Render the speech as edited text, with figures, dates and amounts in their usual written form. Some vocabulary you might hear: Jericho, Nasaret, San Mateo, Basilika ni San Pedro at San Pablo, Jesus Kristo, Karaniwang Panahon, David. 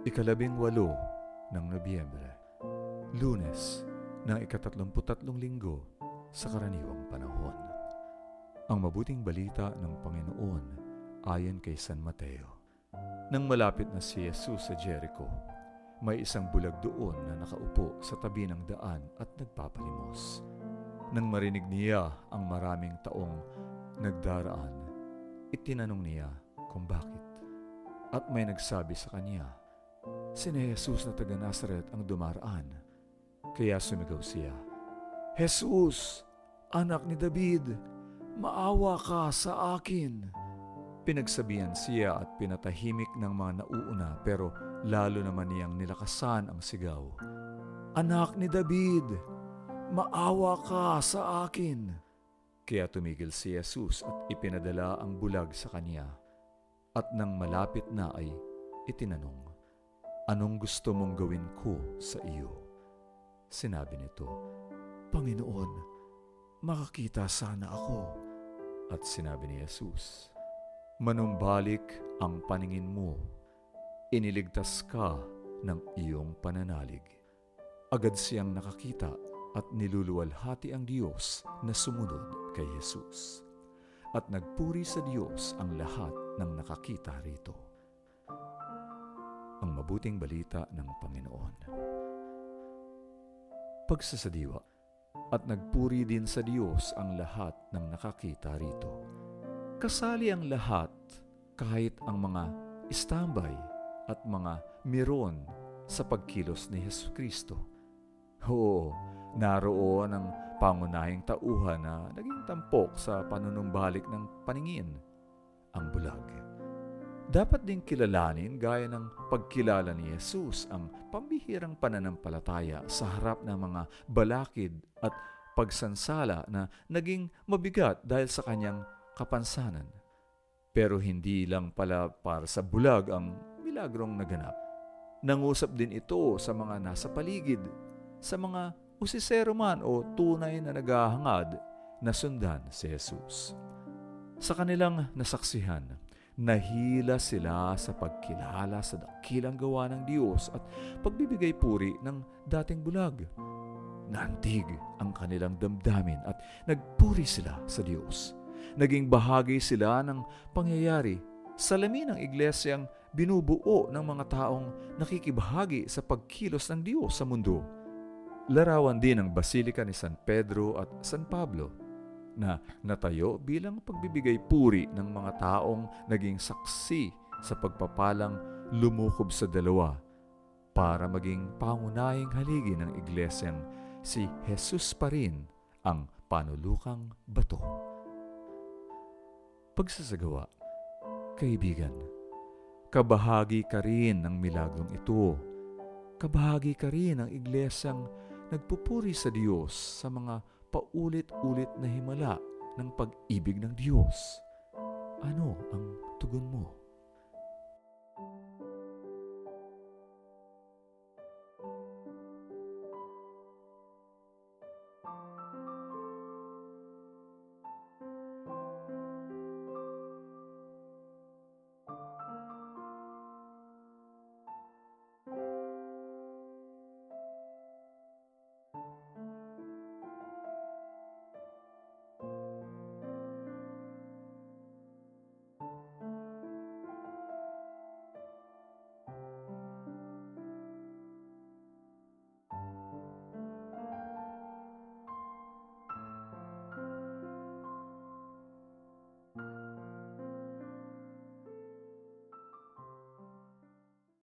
Ikalabing-8 ng Nobyembre, Lunes ng 33 linggo sa karaniwang panahon. Ang mabuting balita ng Panginoon ayon kay San Mateo. Nang malapit na si Jesus sa Jericho, may isang bulag doon na nakaupo sa tabi ng daan at nagpapalimos. Nang marinig niya ang maraming taong nagdaraan, itinanong niya kung bakit. At may nagsabi sa kanya, "Sina Jesus na taga Nasaret ang dumaraan." Kaya sumigaw siya, "Jesus, anak ni David, maawa ka sa akin." Pinagsabihan siya at pinatahimik ng mga nauuna, pero lalo naman niyang nilakasan ang sigaw, "Anak ni David, maawa ka sa akin." Kaya tumigil si Jesus at ipinadala ang bulag sa kanya. At nang malapit na ay itinanong, "Anong gusto mong gawin ko sa iyo?" Sinabi nito, "Panginoon, makakita sana ako." At sinabi ni Jesus, "Manumbalik ang paningin mo, iniligtas ka ng iyong pananalig." Agad siyang nakakita at niluluwalhati ang Diyos na sumunod kay Jesus. At nagpuri sa Diyos ang lahat ng nakakita rito. Ang mabuting balita ng Panginoon. Pagsasadiwa, at nagpuri din sa Diyos ang lahat ng nakakita rito. Kasali ang lahat, kahit ang mga istambay at mga miron sa pagkilos ni Jesus Kristo. Oo, naroon ang pangunahing tauhan na naging tampok sa panunumbalik ng paningin, ang bulag. Dapat ding kilalanin gaya ng pagkilala ni Jesus ang pambihirang pananampalataya sa harap ng mga balakid at pagsansala na naging mabigat dahil sa kanyang kapansanan. Pero hindi lang pala para sa bulag ang milagrong naganap. Nangusap din ito sa mga nasa paligid, sa mga usisero man o tunay na naghahangad na sundan si Jesus. Sa kanilang nasaksihan, nahila sila sa pagkilala sa dakilang gawa ng Diyos at pagbibigay puri ng dating bulag. Naantig ang kanilang damdamin at nagpuri sila sa Diyos. Naging bahagi sila ng pangyayari, salamin ng iglesyang binubuo ng mga taong nakikibahagi sa pagkilos ng Diyos sa mundo. Larawan din ang Basilika ni San Pedro at San Pablo, na natayo bilang pagbibigay puri ng mga taong naging saksi sa pagpapalang lumukob sa dalawa para maging pangunahing haligi ng iglesyang si Jesus pa rin ang panulukang bato. Pagsasagawa, kaibigan, kabahagi ka rin ng milagrong ito. Kabahagi ka rin ng iglesyang nagpupuri sa Diyos sa mga paulit-ulit na himala ng pag-ibig ng Diyos. Ano ang tugon mo?